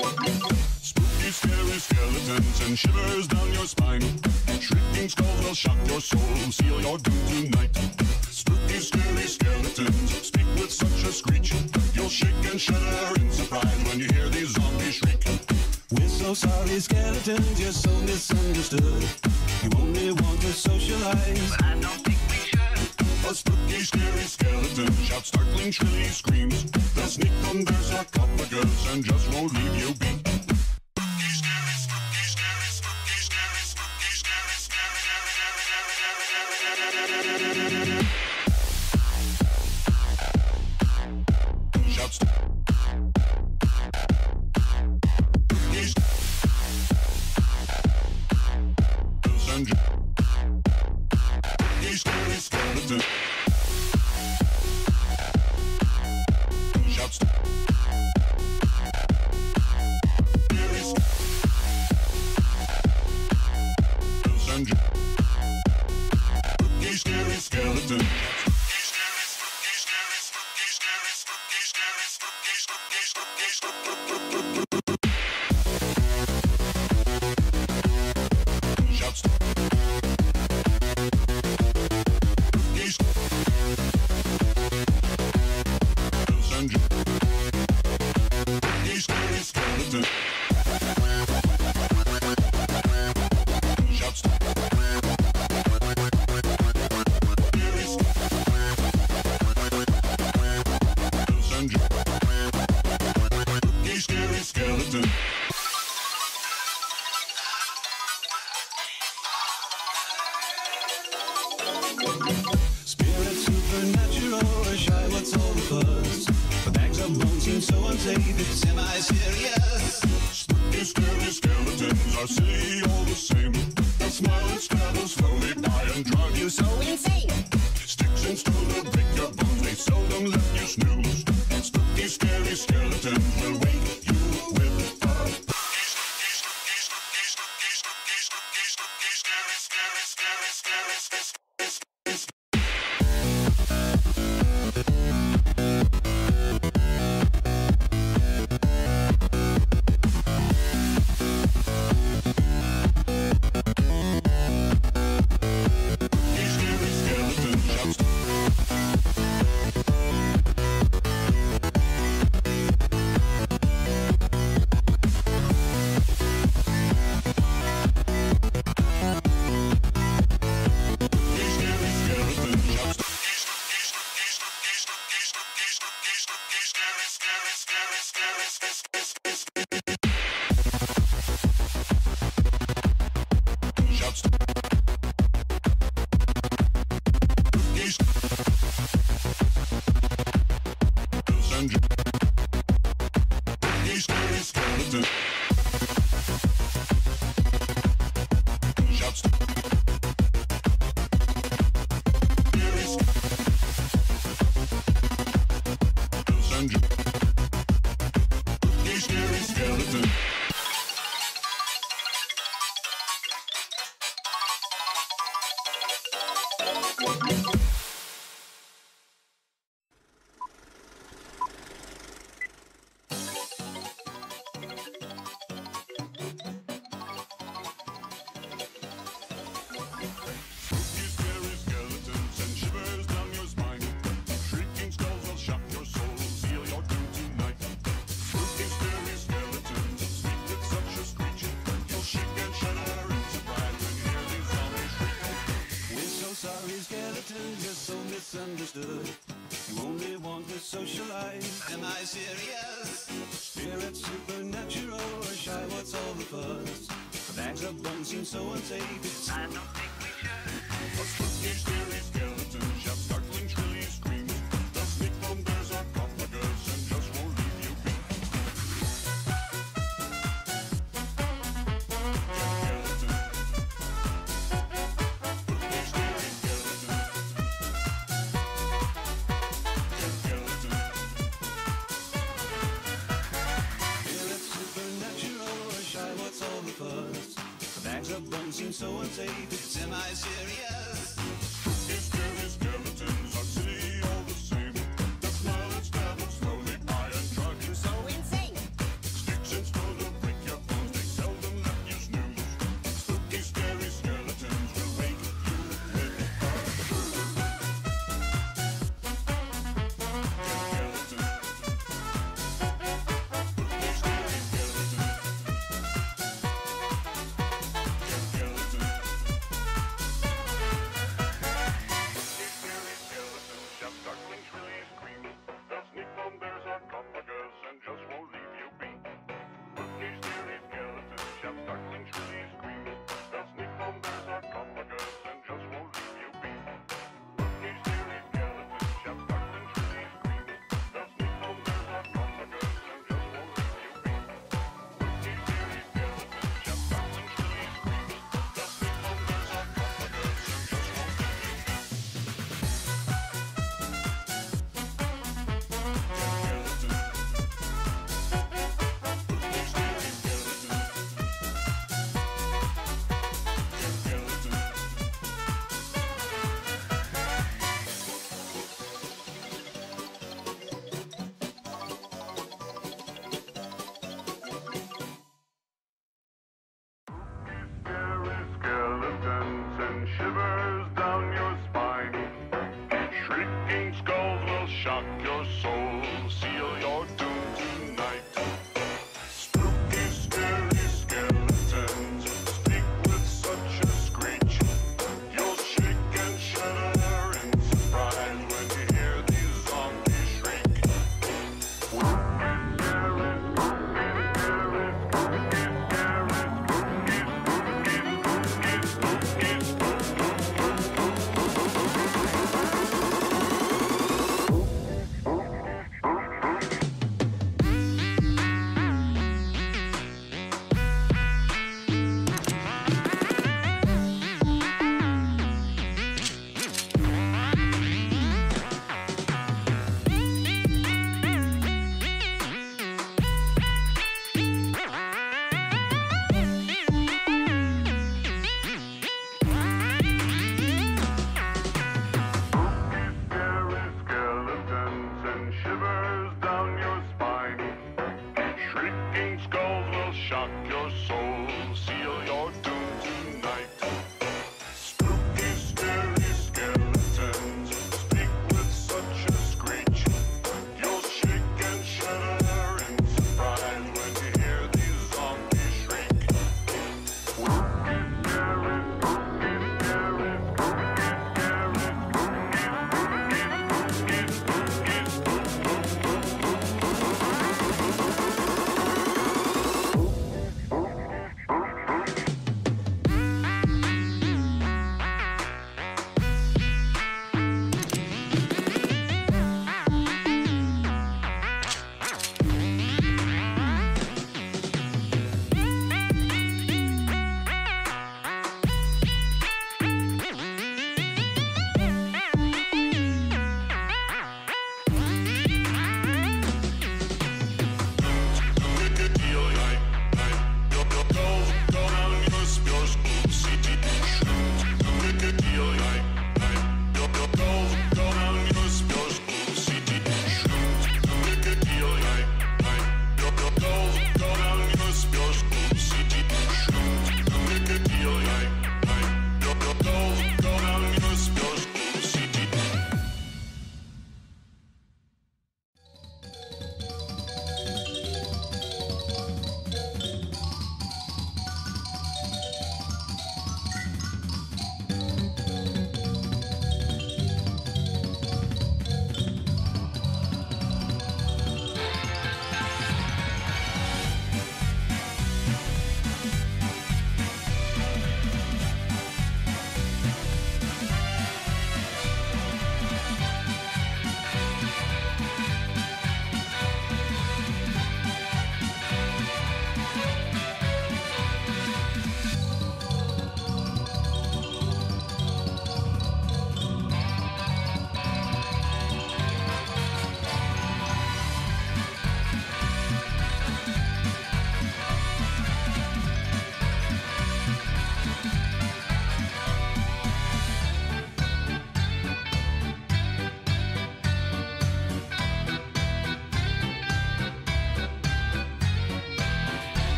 Spooky, scary skeletons and shivers down your spine. Shrieking skulls will shock your soul, seal your doom tonight. Spooky, scary skeletons speak with such a screech. You'll shake and shudder in surprise when you hear these zombies shriek. We're so sorry, skeletons, you're so misunderstood. You only want to socialize, but I don't think we should. A spooky, scary skeleton shouts startling, shrilly screams. They'll sneak from their sarcophagus and just won't leave you be. Sticks and stones Shrieking skulls will shock your soul, seal your doom tonight. Spooky, scary skeletons speak with such a screech. You'll shake and shudder in surprise when you hear these zombies shriek. Spooky, scary, spooky, scary, spooky, scary, spooky, spooky, spooky, spooky, spooky.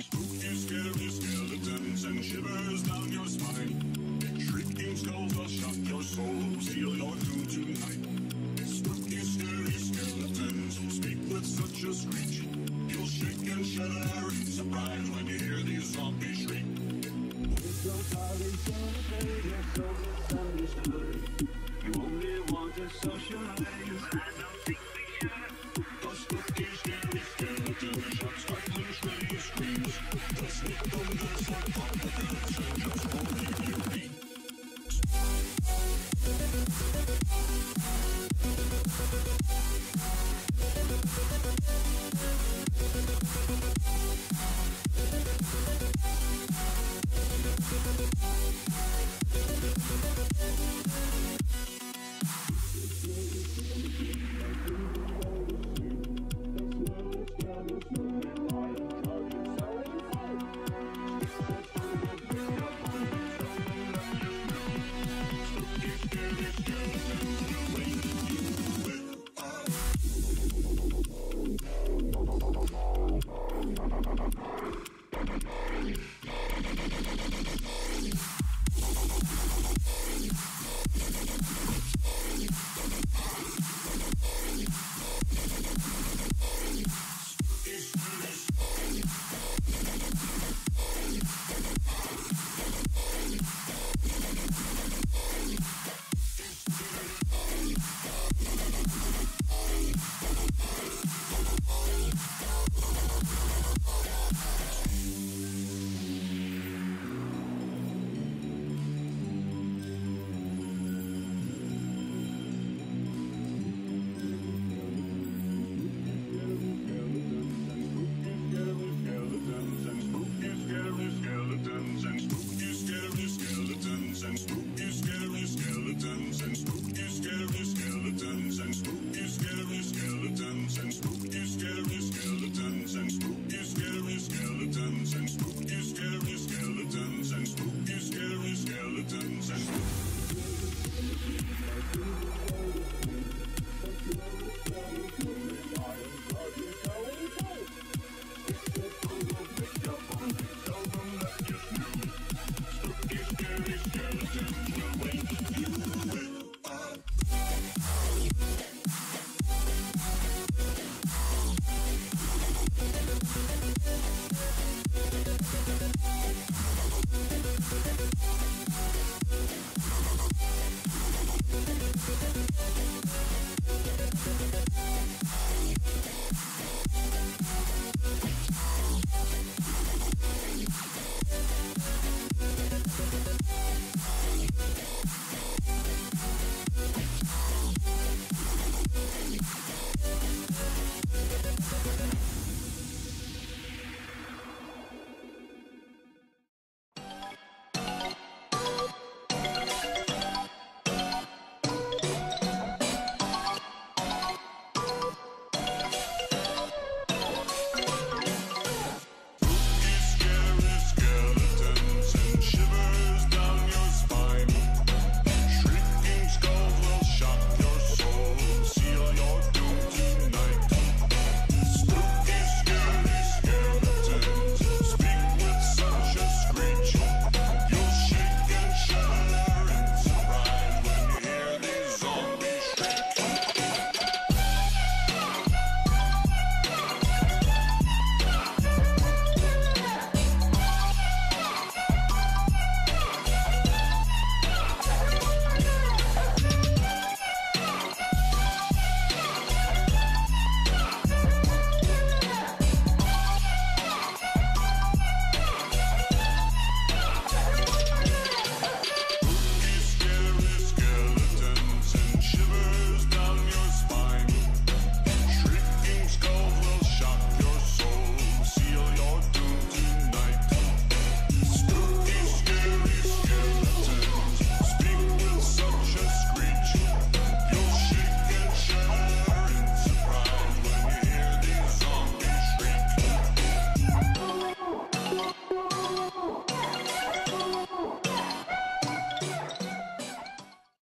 Spooky, scary skeletons and shivers down your spine. Shrieking skulls will shock your soul, seal your doom tonight. Spooky, scary skeletons speak with such a screech. You'll shake and shudder in surprise when you hear these zombies shriek. Those are insane, you're so misunderstood. You only want to socialize, I don't think we should. The spooky, scary skeletons shock, startling, shreddy screams. The sneak builders are part of the just holding your feet. No.